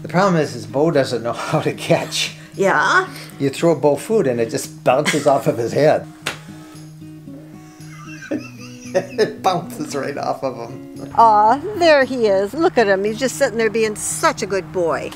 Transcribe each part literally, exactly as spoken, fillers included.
The problem is, is Bo doesn't know how to catch. Yeah? You throw Bo food and it just bounces off of his head. It bounces right off of him. Aw, there he is. Look at him. He's just sitting there being such a good boy.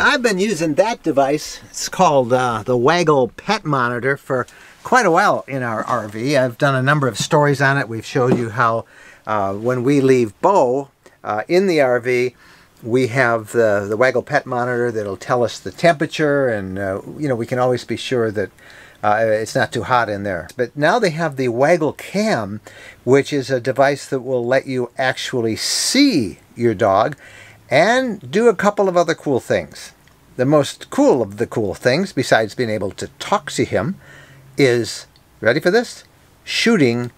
I've been using that device. It's called uh, the Waggle Pet Monitor for quite a while in our R V. I've done a number of stories on it. We've showed you how uh, when we leave Bo uh, in the R V, we have the, the Waggle Pet Monitor that'll tell us the temperature, and uh, you know, we can always be sure that uh, it's not too hot in there. But now they have the Waggle Cam, which is a device that will let you actually see your dog and do a couple of other cool things. The most cool of the cool things, besides being able to talk to him, is, ready for this? Shooting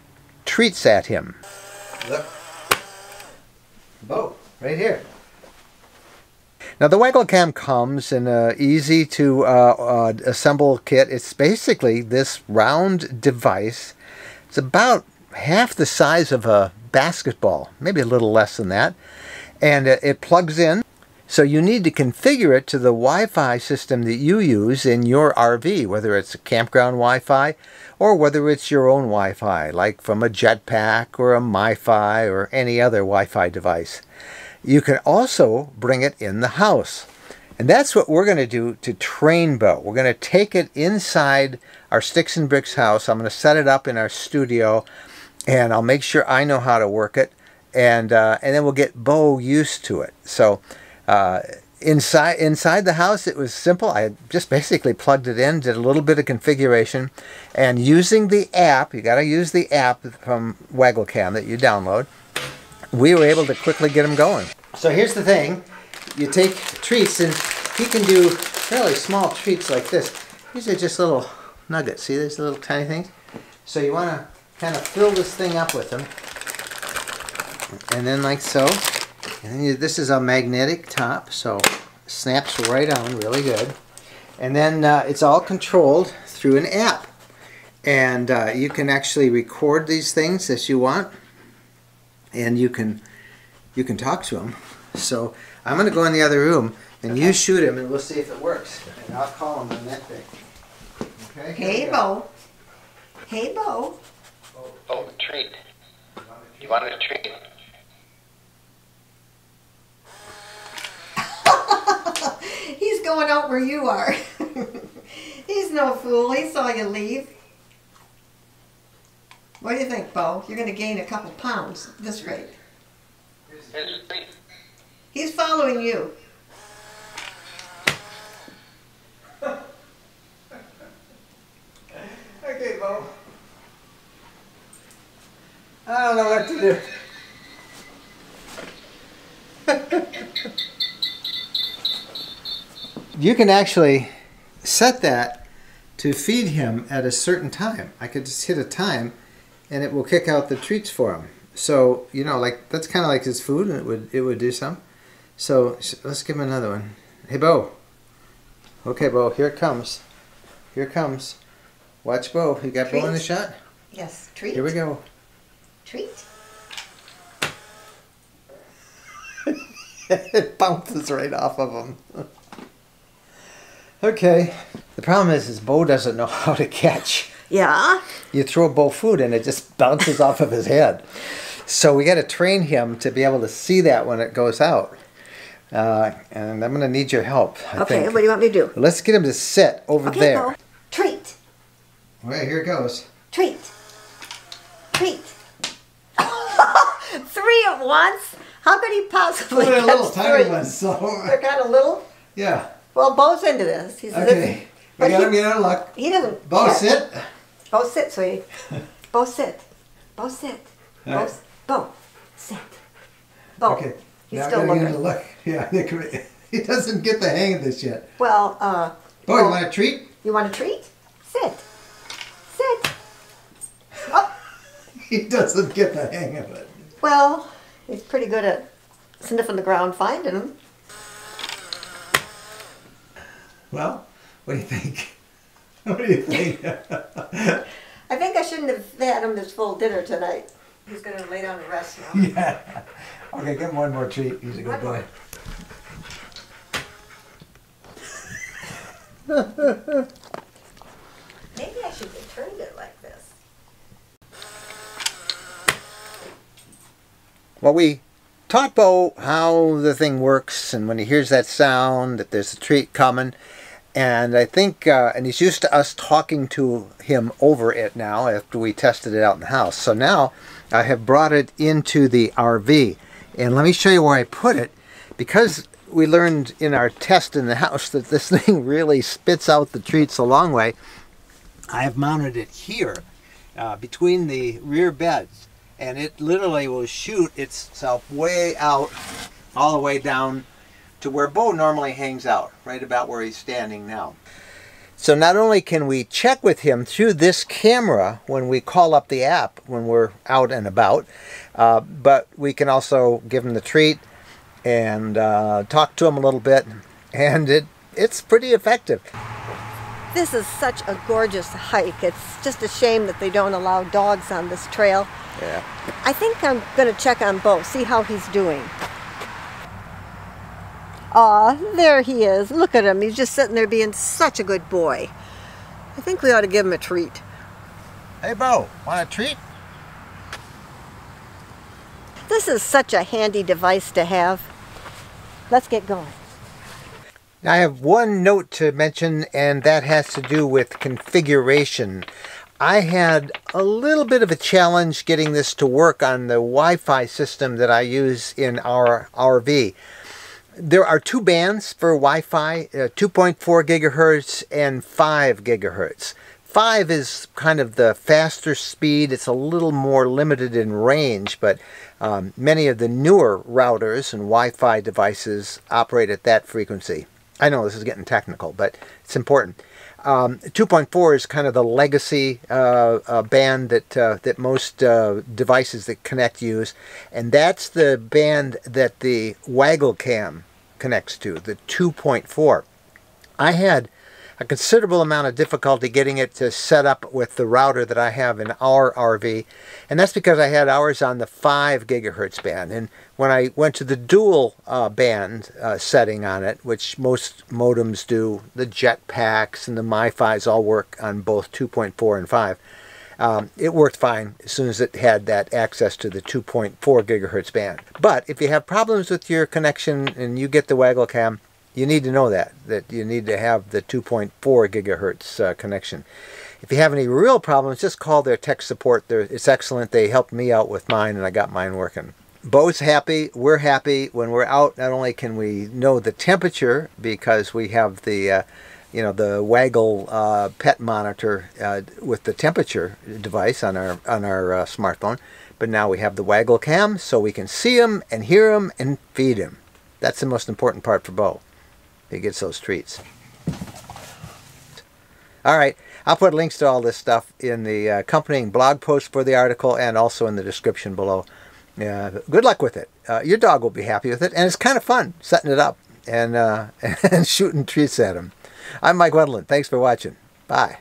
treats at him. Look. Bo, right here. Now the Waggle Cam comes in a easy to uh, uh, assemble kit. It's basically this round device. It's about half the size of a basketball, maybe a little less than that. And it plugs in, so you need to configure it to the Wi-Fi system that you use in your R V, whether it's a campground Wi-Fi or whether it's your own Wi-Fi, like from a jetpack or a MiFi or any other Wi-Fi device. You can also bring it in the house. And that's what we're going to do to train Bo. We're going to take it inside our Sticks and Bricks house. I'm going to set it up in our studio, and I'll make sure I know how to work it. And, uh, and then we'll get Bo used to it. So uh, inside, inside the house, it was simple. I just basically plugged it in, did a little bit of configuration. And using the app, you got to use the app from Waggle Cam that you download, we were able to quickly get him going. So here's the thing. You take treats, and he can do fairly small treats like this. These are just little nuggets. See, these little tiny things? So you want to kind of fill this thing up with them. And then like so. And then you, this is a magnetic top, so snaps right on really good. And then uh, it's all controlled through an app. And uh, you can actually record these things as you want. And you can you can talk to them. So I'm going to go in the other room, and okay. You shoot him, and we'll see if it works. And I'll call him when that thing. Okay? Hey, Bo. Hey, Bo. Oh, the treat. You wanted a treat? He's going out where you are. He's no fool. He saw you leave. What do you think, Bo? You're going to gain a couple pounds at this rate. He's following you. Okay, Bo. I don't know what to do. You can actually set that to feed him at a certain time. I could just hit a time, and it will kick out the treats for him. So, you know, like that's kind of like his food, and it would it would do some. So let's give him another one. Hey, Bo. Okay, Bo. Here it comes. Here it comes. Watch Bo. You got treat. Bo in the shot. Yes, treat. Here we go. Treat. It bounces right off of him. Okay. The problem is, is Bo doesn't know how to catch. Yeah? You throw Bo food and it just bounces off of his head. So we got to train him to be able to see that when it goes out. Uh, and I'm going to need your help, I Okay, think. What do you want me to do? Let's get him to sit over okay, there. Bo. Treat. All right, here it goes. Treat. Treat. Three at once? How could he possibly well, they're catch little tiny three? Ones, so. They're kind of little? Yeah. Well, Bo's into this. He's okay, we got him get out of luck. He doesn't. Bo, yeah. Sit. Bo, sit, sweetie. Bo, sit. Bo, sit. Bo, right. Bo, sit. Bo. Okay. He's now still looking. Get out of luck. Yeah, he doesn't get the hang of this yet. Well, uh. Bo, Bo, you want a treat? You want a treat? Sit. Sit. Oh. He doesn't get the hang of it. Well, he's pretty good at sniffing the ground, finding him. Well, what do you think? What do you think? I think I shouldn't have had him this full dinner tonight. He's going to lay down and rest now. Yeah. Okay, give him one more treat. He's a good boy. Maybe I should have turned it like this. Well, we taught Bo how the thing works, and when he hears that sound, that there's a treat coming. And I think, uh, and he's used to us talking to him over it now after we tested it out in the house. So now I have brought it into the R V. And let me show you where I put it, because we learned in our test in the house that this thing really spits out the treats a long way. I have mounted it here uh, between the rear beds, and it literally will shoot itself way out, all the way down to where Bo normally hangs out, right about where he's standing now. So not only can we check with him through this camera when we call up the app when we're out and about, uh, but we can also give him the treat and uh, talk to him a little bit, and it it's pretty effective. This is such a gorgeous hike. It's just a shame that they don't allow dogs on this trail. Yeah. I think I'm going to check on Bo, see how he's doing. Aw, there he is. Look at him. He's just sitting there being such a good boy. I think we ought to give him a treat. Hey, Bo, want a treat? This is such a handy device to have. Let's get going. I have one note to mention, and that has to do with configuration. I had a little bit of a challenge getting this to work on the Wi-Fi system that I use in our R V. There are two bands for Wi-Fi, uh, two point four gigahertz and five gigahertz. five is kind of the faster speed. It's a little more limited in range, but um, many of the newer routers and Wi-Fi devices operate at that frequency. I know this is getting technical, but it's important. Um, two point four is kind of the legacy uh, uh, band that uh, that most uh, devices that connect use, and that's the band that the Waggle Cam connects to, the two point four. I had a considerable amount of difficulty getting it to set up with the router that I have in our R V, and that's because I had ours on the five gigahertz band, and when I went to the dual uh, band uh, setting on it, which most modems do, the Jetpacks and the MiFis all work on both two point four and five, um, it worked fine as soon as it had that access to the two point four gigahertz band. But if you have problems with your connection and you get the Waggle Cam, you need to know that, that you need to have the two point four gigahertz uh, connection. If you have any real problems, just call their tech support. They're, it's excellent. They helped me out with mine, and I got mine working. Bo's happy. We're happy. When we're out, not only can we know the temperature, because we have the, uh, you know, the Waggle uh, Pet Monitor uh, with the temperature device on our, on our uh, smartphone, but now we have the Waggle Cam, so we can see him and hear him and feed him. That's the most important part for Bo. He gets those treats. All right, I'll put links to all this stuff in the accompanying blog post for the article and also in the description below. Uh, good luck with it. Uh, your dog will be happy with it, and it's kind of fun setting it up and, uh, and shooting treats at him. I'm Mike Wendland. Thanks for watching. Bye.